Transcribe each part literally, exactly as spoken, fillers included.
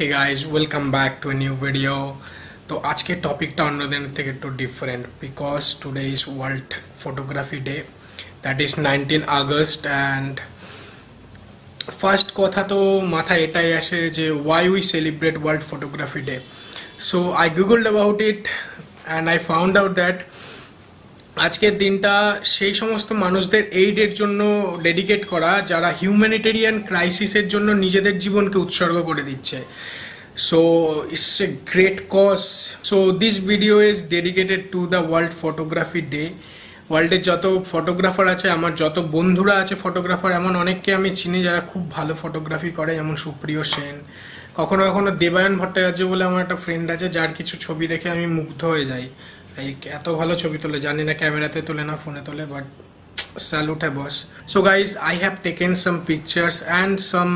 Hey guys, welcome back to a new video. So today's topic is different because today is World Photography Day. That is nineteenth August and first kotha to matha etai ashe je why we celebrate World Photography Day. So I googled about it and I found out that আজকের দিনটা সেই সমস্ত মানুষদের এইডের জন্য dedicate করা যারা humanitarian ক্রাইসিসের জন্য নিজেদের জীবনকে উৎসর্গ করে দিচ্ছে so it's a great cause so this video is dedicated to the world photography day ওয়ার্ল্ডের যত ফটোগ্রাফার আছে আমার যত বন্ধুরা আছে ফটোগ্রাফার এমন অনেককে আমি চিনি যারা খুব ভালো ফটোগ্রাফি করে যেমন সুপ্রিয় সেন কখনো কখনো দেবায়ন ভট্টাচার্য বলে আমার একটা ফ্রেন্ড আছে যার কিছু ছবি দেখে আমি মুগ্ধ হয়ে যাই Like, eto bhalo chobi tole jani na camera te tole na phone e tole but salute hai boss. So guys, I have taken some pictures and some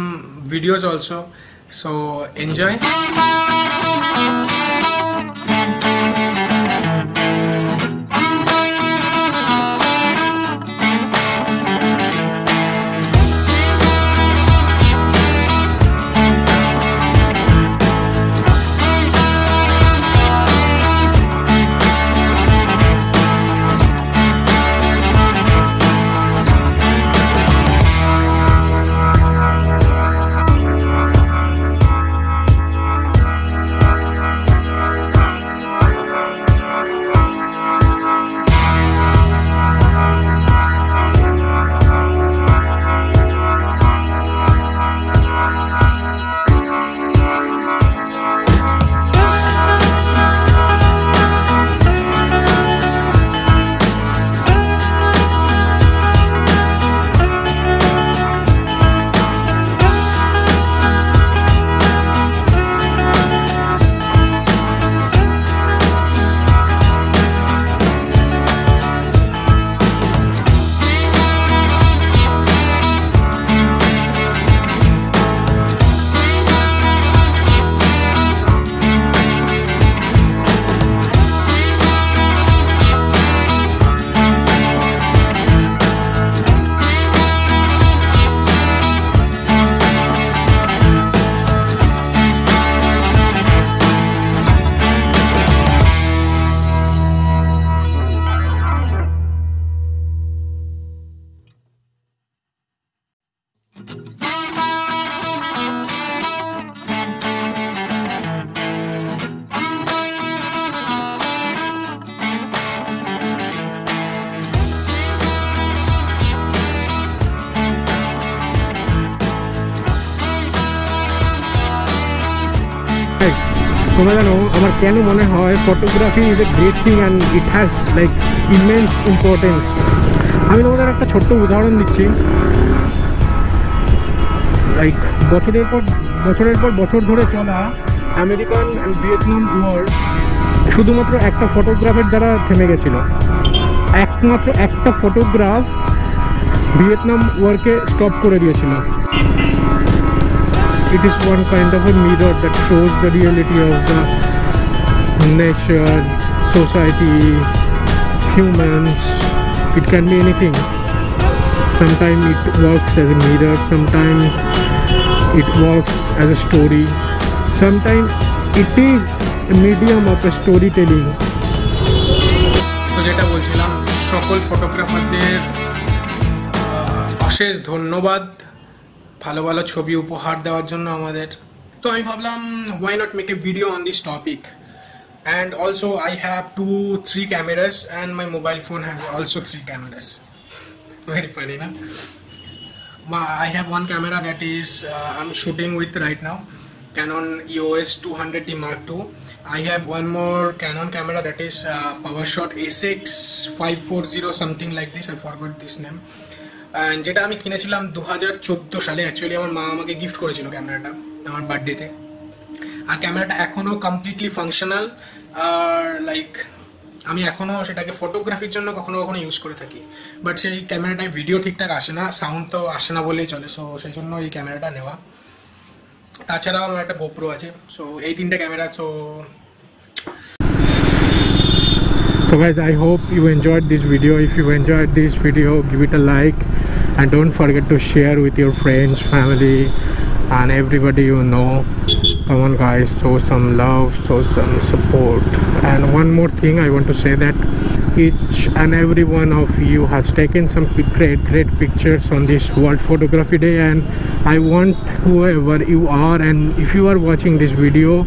videos also. So enjoy. Our Canon photography is a great thing and it has like immense importance. I mean, I have a small example. Like, bochorer por bochor dhore chola American and Vietnam war. Shudhumatro ekta photographer dara theme gechilo. Ekmatro ekta photograph Vietnam war ke stop kore diechilo. It is one kind of a mirror that shows the reality of the nature, society, humans. It can be anything. Sometimes it works as a mirror, sometimes it works as a story. Sometimes it is a medium of a storytelling. So, jeta bolchilam, সকল ফটোগ্রাফারদের অশেষ ধন্যবাদ ভালো ভালো ছবি উপহার দেওয়ার জন্য আমাদের তো আমি ভাবলাম why not make a video on this topic and also I have two three cameras and my mobile phone has also three cameras very funny na I have one camera that is uh, I'm shooting with right now Canon E O S two hundred D Mark two I have one more Canon camera that is uh, PowerShot S X five forty something like this I forgot this name And jeta ami kinechilam twenty fourteen sale actually amar ma amake gift korechilo camera ta amar birthday te ar camera ta ekhono completely functional ar like ami ekhono setake photography jonno kokhono kokhono use kore thaki but sei camera ta video thik thak ashe na sound to ashe na bolei chole so sei jonno ei camera ta newa tachara amar ekta GoPro ache so ei tinta camera so So guys, I hope you enjoyed this video. If you enjoyed this video, give it a like and don't forget to share with your friends, family and everybody you know. Come on guys, show some love, show some support. And one more thing I want to say, that each and every one of you has taken some great great pictures on this World Photography Day, and I want whoever you are, and if you are watching this video,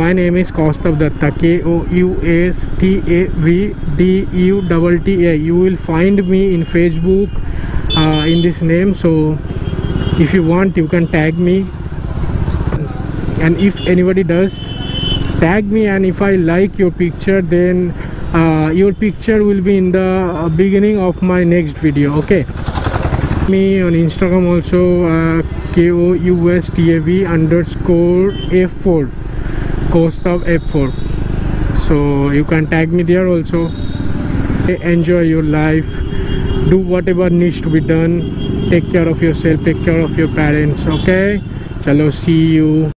my name is Koustav Dutta, K O U S T A V D U T T A. You will find me in Facebook uh, in this name, so if you want you can tag me, and if anybody does tag me and if I like your picture, then Uh, your picture will be in the beginning of my next video. Okay, me on Instagram also, uh, K O U S T A V underscore F four, Koustav F four, so you can tag me there also. Enjoy your life, do whatever needs to be done, take care of yourself, take care of your parents. Okay, chalo, see you.